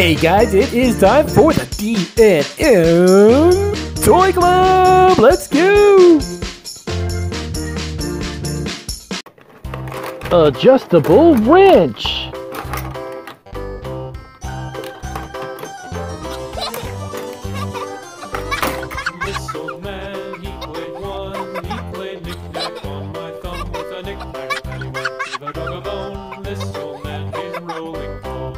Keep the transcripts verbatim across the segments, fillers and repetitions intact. Hey guys, it is time for the D and M Toy Club! Let's go! Adjustable wrench! This old man, he played one, he played knick-knack on my thumb with a knick-knack, and he went to the dog a bone. This old man, he's rolling home.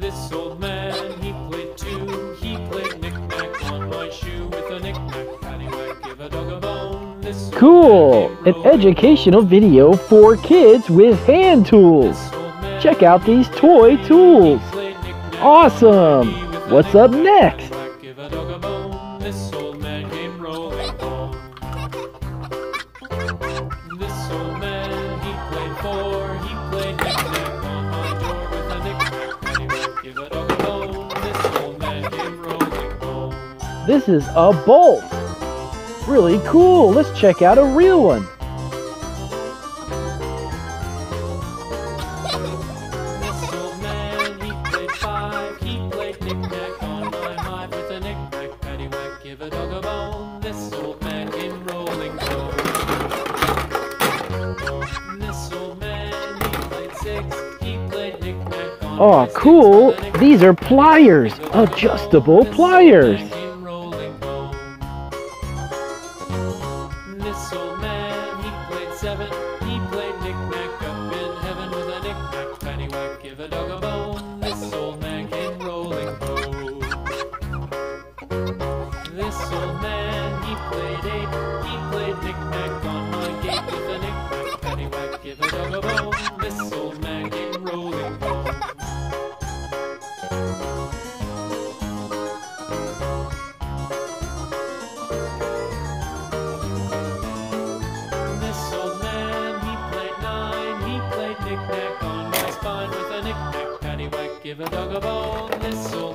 This old man, he played two, he played knick-knack on my shoe with a knick-knack, and he went to the dog a bone. This cool! An educational video for kids with hand tools. Check out these toy tools. Awesome! What's up next? This old man came rolling home. This old man, he played four, he played knick-knack on my door with a knick-knack, and he won't give a dog a bone. This old man came rolling home. This is a bolt. Really cool. Let's check out a real one. This old man, he played five, he played knick-knack on my hive with a knick-knack. Give a dog a bone, this old man came rolling home. This old man, he played six, he played knick-knack on my six. Oh, cool! These are pliers! Adjustable pliers! This old man came rolling home. This old man, he played seven, he played knick-knack up in heaven with a knick-knack, paddywhack, give a dog a bone, this old man came rolling home. This old man, he played eight, he played knick-knack on my gate with a knick-knack, paddywhack, give a dog a bone, this old man came rolling home. This old man, he played nine, he played knick-knack on my spine with a knick-knack, paddywhack, give a dog a bone, this old